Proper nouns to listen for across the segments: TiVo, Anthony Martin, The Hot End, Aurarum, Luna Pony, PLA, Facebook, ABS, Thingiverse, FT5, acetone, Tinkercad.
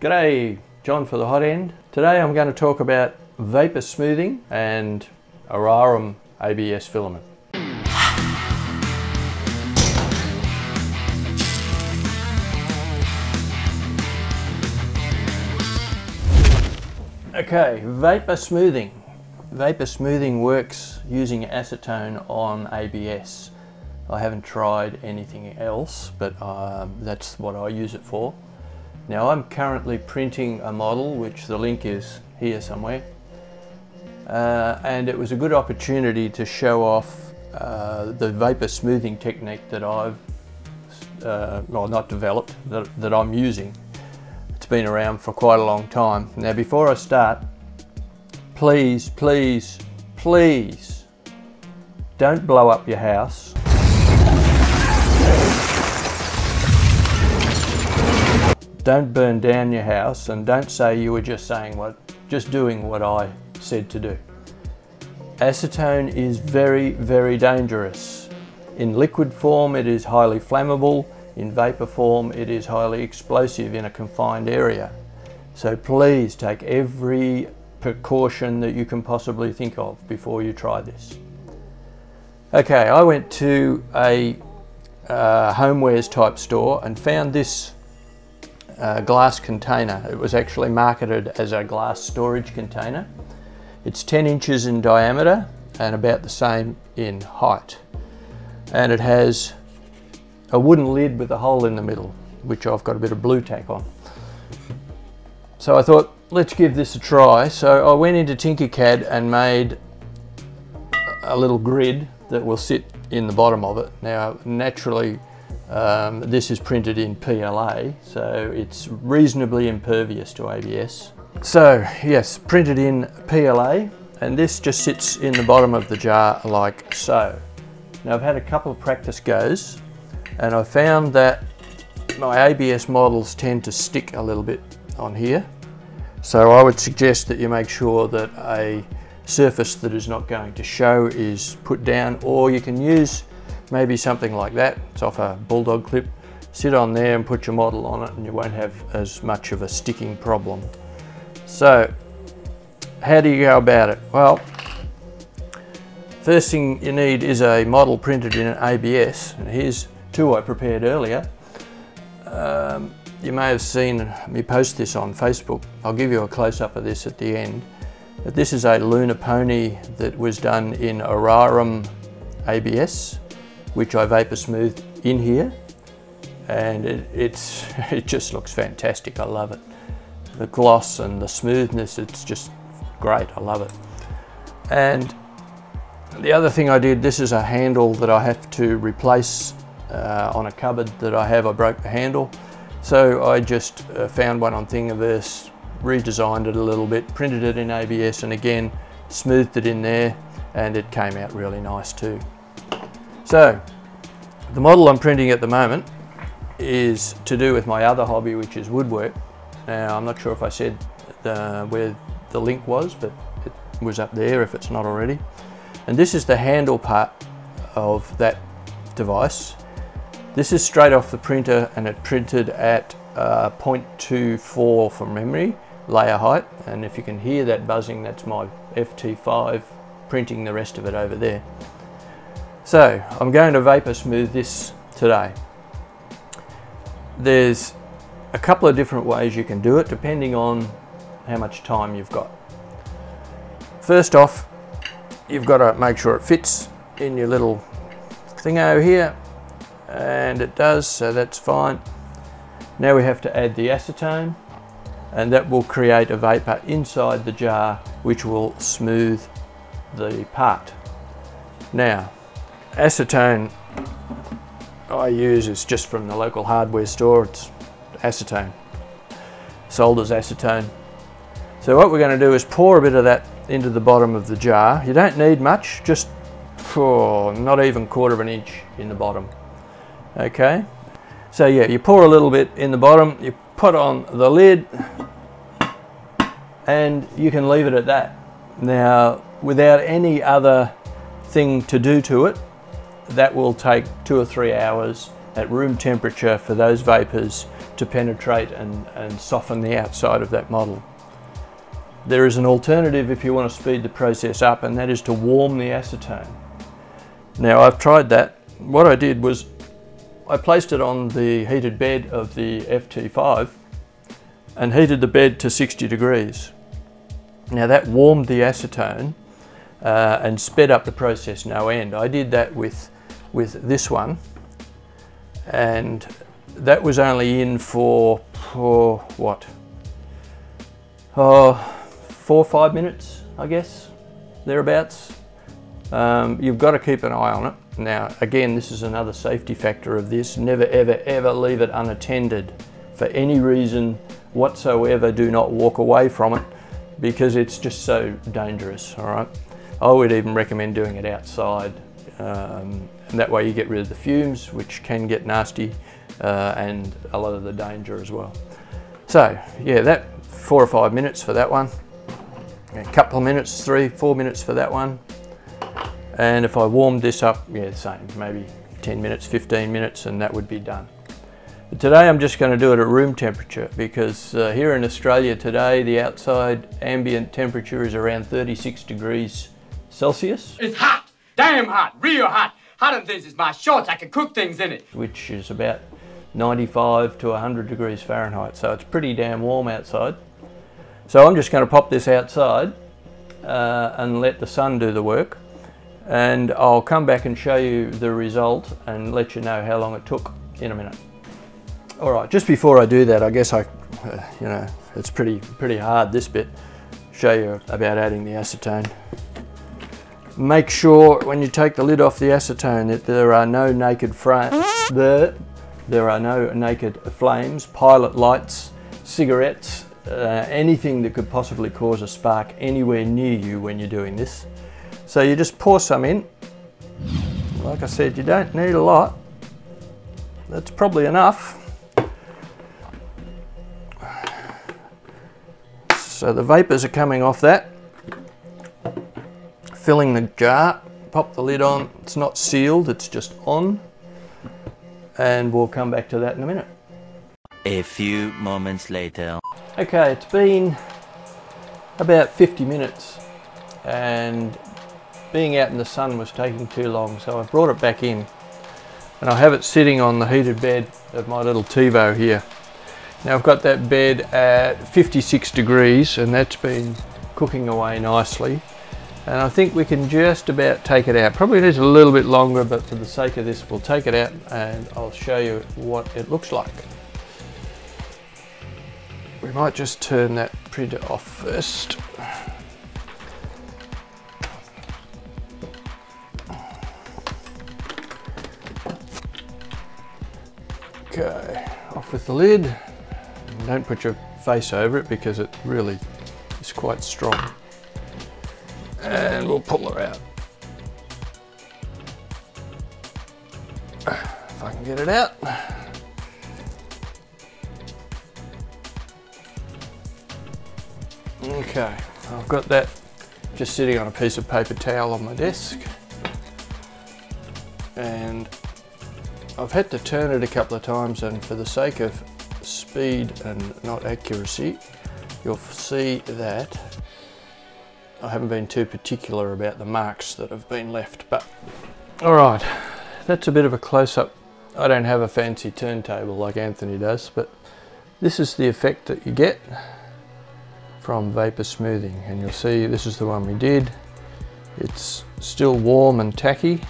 G'day, John for The Hot End. Today I'm going to talk about vapor smoothing and Aurarum ABS filament. Okay, vapor smoothing. Vapor smoothing works using acetone on ABS. I haven't tried anything else, but that's what I use it for. Now I'm currently printing a model, which the link is here somewhere, and it was a good opportunity to show off the vapor smoothing technique that I've, well, not developed, that I'm using. It's been around for quite a long time. Now before I start, please, please, please don't blow up your house. Don't burn down your house, and don't say you were just doing what I said to do. Acetone is very, very dangerous. In liquid form, it is highly flammable. In vapor form, it is highly explosive in a confined area. So please take every precaution that you can possibly think of before you try this. Okay, I went to a homewares type store and found this glass container. It was actually marketed as a glass storage container. It's 10 inches in diameter and about the same in height. And it has a wooden lid with a hole in the middle, which I've got a bit of blue tack on. So I thought, let's give this a try. So I went into Tinkercad and made a little grid that will sit in the bottom of it. Now, naturally, this is printed in PLA, so it's reasonably impervious to ABS. So yes, printed in PLA, and this just sits in the bottom of the jar like so. Now I've had a couple of practice goes, and I found that my ABS models tend to stick a little bit on here. So I would suggest that you make sure that a surface that is not going to show is put down, or you can use maybe something like that. It's off a bulldog clip. Sit on there and put your model on it, and you won't have as much of a sticking problem. So how do you go about it? Well, first thing you need is a model printed in an ABS, and here's two I prepared earlier. You may have seen me post this on Facebook. I'll give you a close-up of this at the end. But this is a Luna Pony that was done in Aurarum ABS, which I vapor smoothed in here, and it just looks fantastic. I love it. The gloss and the smoothness, it's just great. I love it. And the other thing I did, this is a handle that I have to replace on a cupboard that I have. I broke the handle, so I just found one on Thingiverse, redesigned it a little bit, printed it in ABS, and again smoothed it in there, and it came out really nice too. So, the model I'm printing at the moment is to do with my other hobby, which is woodwork. Now, I'm not sure if I said where the link was, but it was up there if it's not already. And this is the handle part of that device. This is straight off the printer, and it printed at 0.24 from memory, layer height. And if you can hear that buzzing, that's my FT5 printing the rest of it over there. So I'm going to vapor smooth this today. There's a couple of different ways you can do it, depending on how much time you've got. First off, you've got to make sure it fits in your little thingo here, and it does, so that's fine. Now we have to add the acetone, and that will create a vapor inside the jar, which will smooth the part. Now, acetone I use is just from the local hardware store. It's acetone, solders acetone. So what we're going to do is pour a bit of that into the bottom of the jar. You don't need much, just for not even 1/4 of an inch in the bottom. Okay, so yeah, you pour a little bit in the bottom, you put on the lid, and you can leave it at that. Now, without any other thing to do to it, that will take 2 or 3 hours, at room temperature for those vapors to penetrate and soften the outside of that model. There is an alternative if you want to speed the process up, and that is to warm the acetone. Now, I've tried that. What I did was I placed it on the heated bed of the FT5 and heated the bed to 60 degrees. Now that warmed the acetone and sped up the process no end. I did that with this one, and that was only in for what? Oh, 4 or 5 minutes, I guess, thereabouts. You've got to keep an eye on it. Now, again, this is another safety factor of this. Never, ever, ever leave it unattended. For any reason whatsoever, do not walk away from it, because it's just so dangerous, all right? I would even recommend doing it outside. And that way you get rid of the fumes, which can get nasty, and a lot of the danger as well. So, yeah, that 4 or 5 minutes for that one. A couple of minutes, 3 or 4 minutes for that one. And if I warmed this up, yeah, same, maybe 10 minutes, 15 minutes, and that would be done. But today I'm just going to do it at room temperature, because here in Australia today, the outside ambient temperature is around 36 degrees Celsius. It's hot, damn hot, real hot. Hotter than this is my shorts, I can cook things in it. Which is about 95 to 100 degrees Fahrenheit, so it's pretty damn warm outside. So I'm just going to pop this outside and let the sun do the work. And I'll come back and show you the result and let you know how long it took in a minute. All right, just before I do that, I guess you know, it's pretty hard, this bit, show you about adding the acetone. Make sure when you take the lid off the acetone that there are no naked flames, pilot lights, cigarettes, anything that could possibly cause a spark anywhere near you when you're doing this. So you just pour some in. Like I said, you don't need a lot. That's probably enough. So the vapors are coming off that, filling the jar. Pop the lid on. It's not sealed, it's just on. And we'll come back to that in a minute. A few moments later. Okay, it's been about 50 minutes and being out in the sun was taking too long, so I brought it back in and I have it sitting on the heated bed of my little TiVo here. Now I've got that bed at 56 degrees and that's been cooking away nicely, and I think we can just about take it out. Probably needs a little bit longer, but for the sake of this we'll take it out and I'll show you what it looks like. We might just turn that printer off first. Okay, off with the lid. Don't put your face over it because it really is quite strong. And we'll pull her out. If I can get it out. Okay, I've got that just sitting on a piece of paper towel on my desk. And I've had to turn it a couple of times, and for the sake of speed and not accuracy, you'll see that I haven't been too particular about the marks that have been left. But all right, that's a bit of a close-up. I don't have a fancy turntable like Anthony does, but this is the effect that you get from vapor smoothing, and you'll see this is the one we did. It's still warm and tacky.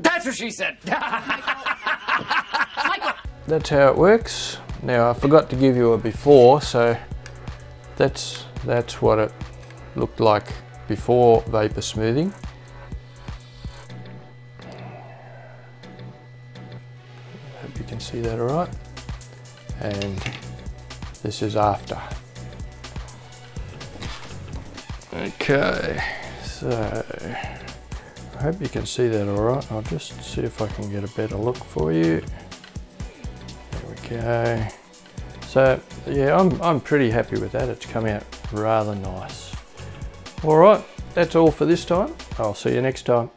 That's what she said. That's how it works. Now I forgot to give you a before, so that's what it looked like before vapor smoothing. Hope you can see that all right. And this is after. Okay, so I hope you can see that all right. I'll just see if I can get a better look for you. There we go. So yeah, I'm pretty happy with that. It's come out rather nice. All right, that's all for this time. I'll see you next time.